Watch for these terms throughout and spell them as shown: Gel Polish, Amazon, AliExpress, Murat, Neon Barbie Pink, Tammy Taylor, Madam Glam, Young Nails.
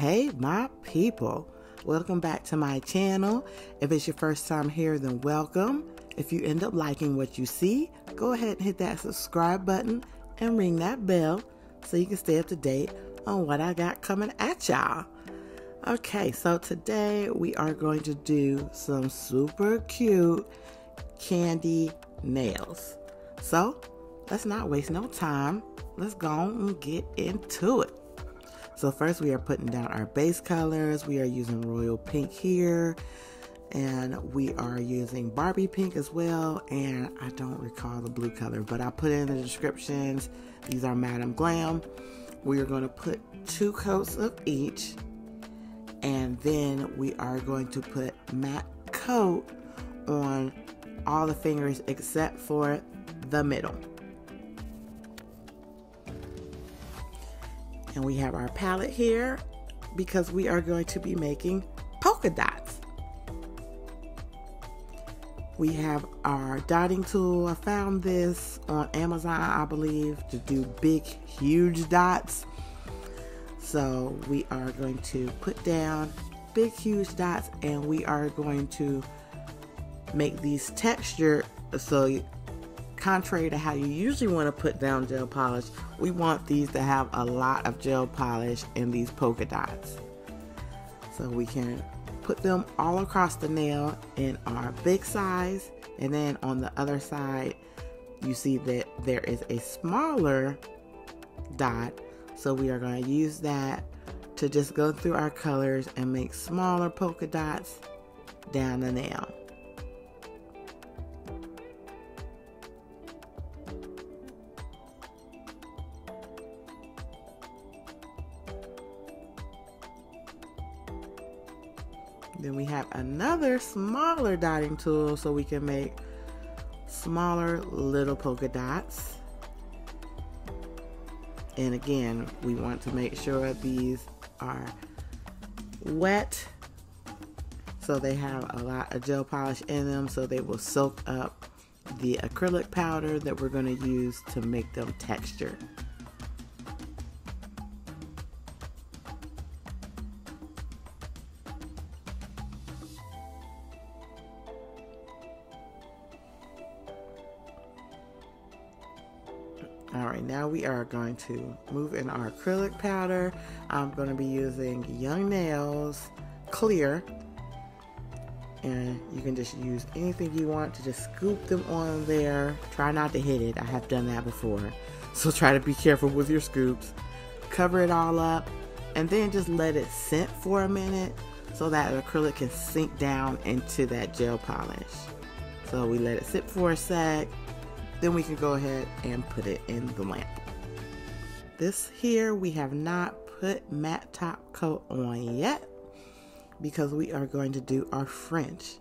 Hey my people, welcome back to my channel. If it's your first time here, then welcome. If you end up liking what you see, go ahead and hit that subscribe button and ring that bell so you can stay up to date on what I got coming at y'all. Okay, so today we are going to do some super cute candy nails. So let's not waste no time. Let's go on and get into it. So first we are putting down our base colors. We are using royal pink here, and we are using Barbie pink as well, and I don't recall the blue color, but I put it in the descriptions. These are Madam Glam. We are going to put 2 coats of each, and then we are going to put matte coat on all the fingers except for the middle. And we have our palette here because we are going to be making polka dots. We have our dotting tool. I found this on Amazon, I believe, to do big, huge dots. So we are going to put down big, huge dots, and we are going to make these textured. So contrary to how you usually want to put down gel polish, we want these to have a lot of gel polish in these polka dots. So we can put them all across the nail in our big size, and then on the other side you see that there is a smaller dot, so we are going to use that to just go through our colors and make smaller polka dots down the nail. Then we have another smaller dotting tool so we can make smaller little polka dots. And again, we want to make sure these are wet so they have a lot of gel polish in them, so they will soak up the acrylic powder that we're going to use to make them textured. Alright, now we are going to move in our acrylic powder. I'm going to be using Young Nails Clear, and you can just use anything you want to just scoop them on there. Try not to hit it. I have done that before, so try to be careful with your scoops. Cover it all up and then just let it sit for a minute so that acrylic can sink down into that gel polish. So we let it sit for a sec. Then we can go ahead and put it in the lamp. This here, we have not put matte top coat on yet because we are going to do our French.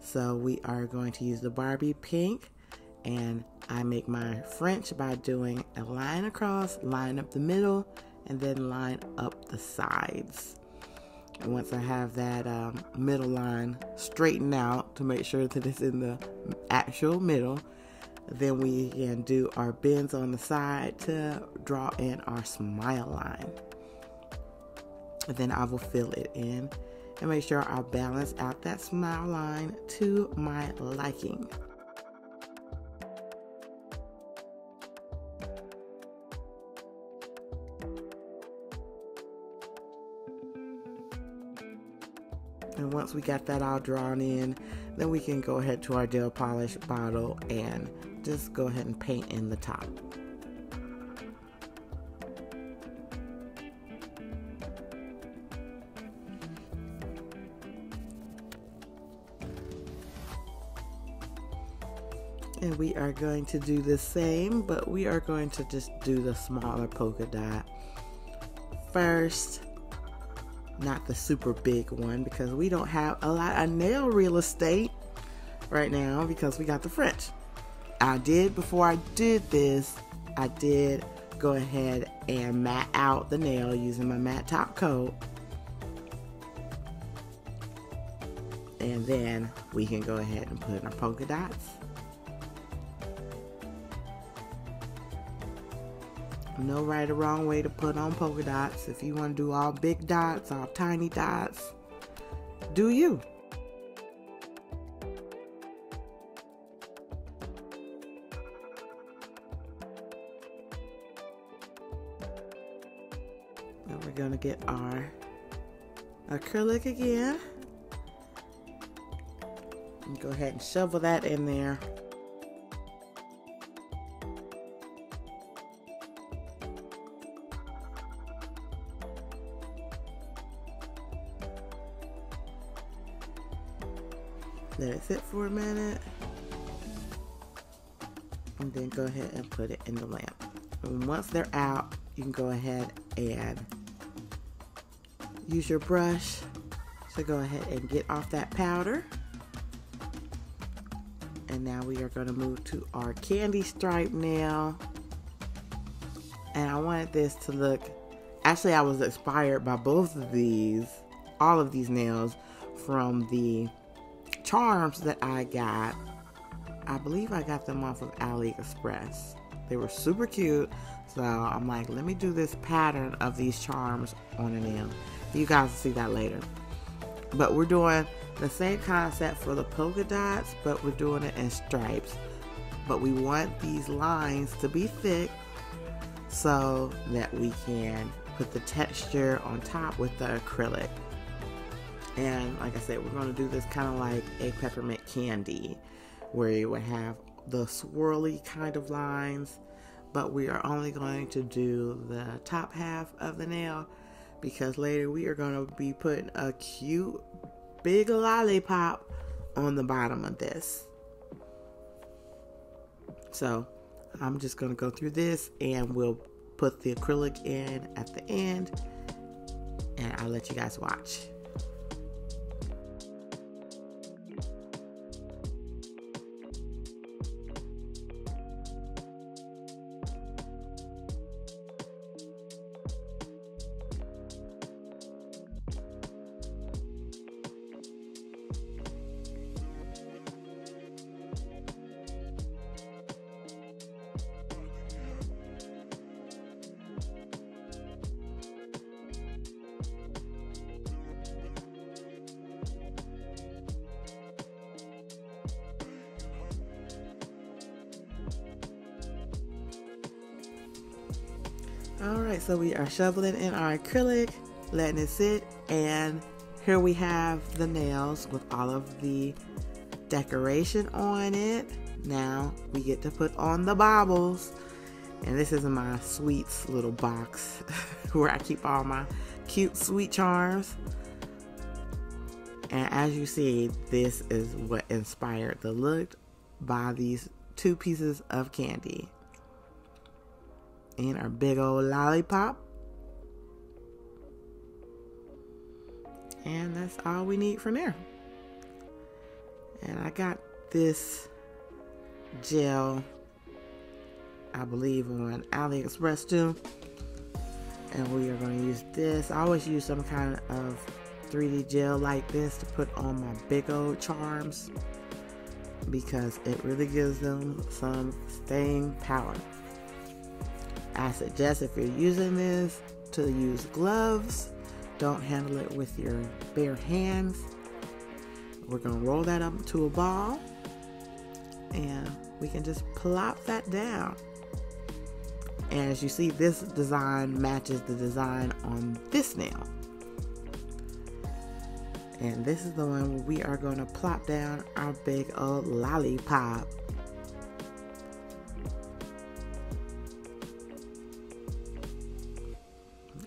So we are going to use the Barbie pink, and I make my French by doing a line across, line up the middle, and then line up the sides. And once I have that middle line straightened out to make sure that it's in the actual middle, then we can do our bends on the side to draw in our smile line. And then I will fill it in and make sure I balance out that smile line to my liking. And once we got that all drawn in, then we can go ahead to our gel polish bottle and just go ahead and paint in the top. And we are going to do the same, but we are going to just do the smaller polka dot first, not the super big one, because we don't have a lot of nail real estate right now because we got the French. Before I did this, I did go ahead and matte out the nail using my matte top coat. And then we can go ahead and put in our polka dots. No right or wrong way to put on polka dots. If you want to do all big dots, all tiny dots, do you. And we're going to get our acrylic again. And go ahead and shovel that in there. Let it sit for a minute, and then go ahead and put it in the lamp. And once they're out, you can go ahead and use your brush to go ahead and get off that powder. And now we are going to move to our candy stripe nail. And I wanted this to look, actually I was inspired by both of these, all of these nails from the charms that I got. I believe I got them off of AliExpress. They were super cute, so I'm like, let me do this pattern of these charms on a nail. You guys will see that later. But we're doing the same concept for the polka dots, but we're doing it in stripes. But we want these lines to be thick so that we can put the texture on top with the acrylic. And like I said, we're going to do this kind of like a peppermint candy, where you would have the swirly kind of lines, but we are only going to do the top half of the nail, because later we are going to be putting a cute big lollipop on the bottom of this. So I'm just going to go through this, and we'll put the acrylic in at the end, and I'll let you guys watch. Alright, so we are shoveling in our acrylic, letting it sit, and here we have the nails with all of the decoration on it. Now we get to put on the baubles, and this is in my sweets little box where I keep all my cute sweet charms. And as you see, this is what inspired the look by these two pieces of candy. And our big old lollipop. And that's all we need from there. And I got this gel, I believe, on AliExpress too. And we are going to use this. I always use some kind of 3D gel like this to put on my big old charms, because it really gives them some staying power. I suggest, if you're using this, to use gloves. Don't handle it with your bare hands. We're going to roll that up to a ball, and we can just plop that down. And as you see, this design matches the design on this nail. And this is the one where we are going to plop down our big old lollipop.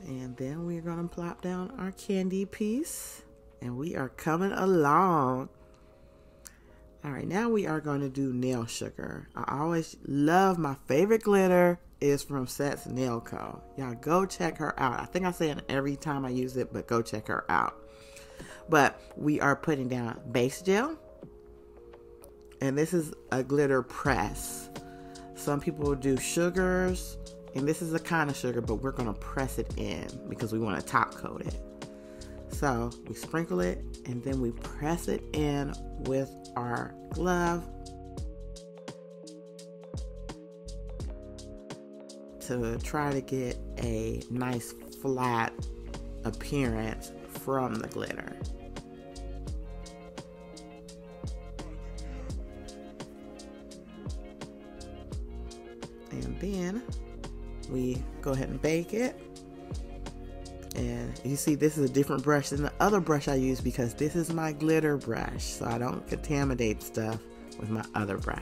And then we're going to plop down our candy piece, and we are coming along. All right, now we are going to do nail sugar. I always love, my favorite glitter is from Sets Nail Co. Y'all go check her out. I think I say it every time I use it, but go check her out. But we are putting down base gel, and this is a glitter press. Some people do sugars, and this is a kind of sugar, but we're going to press it in because we want to top coat it. So we sprinkle it, and then we press it in with our glove. to try to get a nice flat appearance from the glitter. And then we go ahead and bake it. And you see, this is a different brush than the other brush I use because this is my glitter brush, so I don't contaminate stuff with my other brush.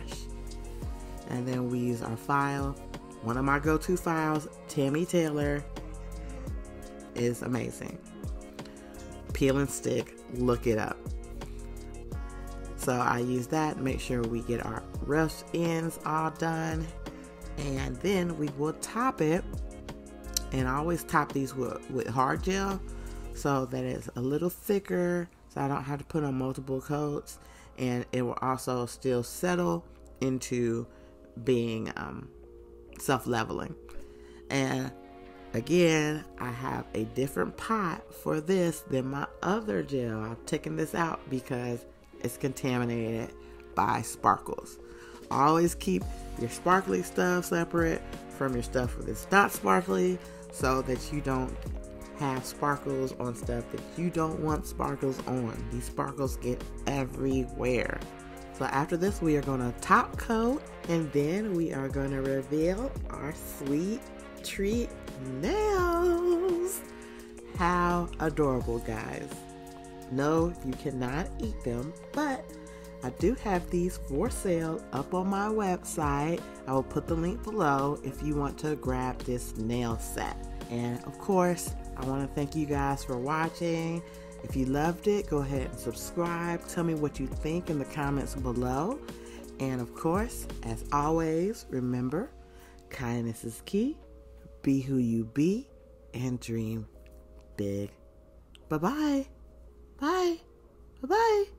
And then we use our file. One of my go-to files, Tammy Taylor, is amazing. Peel and stick, look it up. So I use that, make sure we get our rough ends all done. And then we will top it. And I always top these with hard gel so that it's a little thicker, so I don't have to put on multiple coats, and it will also still settle into being self-leveling. And again, I have a different pot for this than my other gel. I've taken this out because it's contaminated by sparkles. Always keep your sparkly stuff separate from your stuff that's not sparkly, so that you don't have sparkles on stuff that you don't want sparkles on. These sparkles get everywhere. So after this, we are gonna top coat, and then we are gonna reveal our sweet treat nails. How adorable, guys. No, you cannot eat them, but I do have these for sale up on my website. I will put the link below if you want to grab this nail set. And of course, I want to thank you guys for watching. If you loved it, go ahead and subscribe. Tell me what you think in the comments below. And of course, as always, remember, kindness is key. Be who you be and dream big. Bye-bye. Bye. Bye-bye.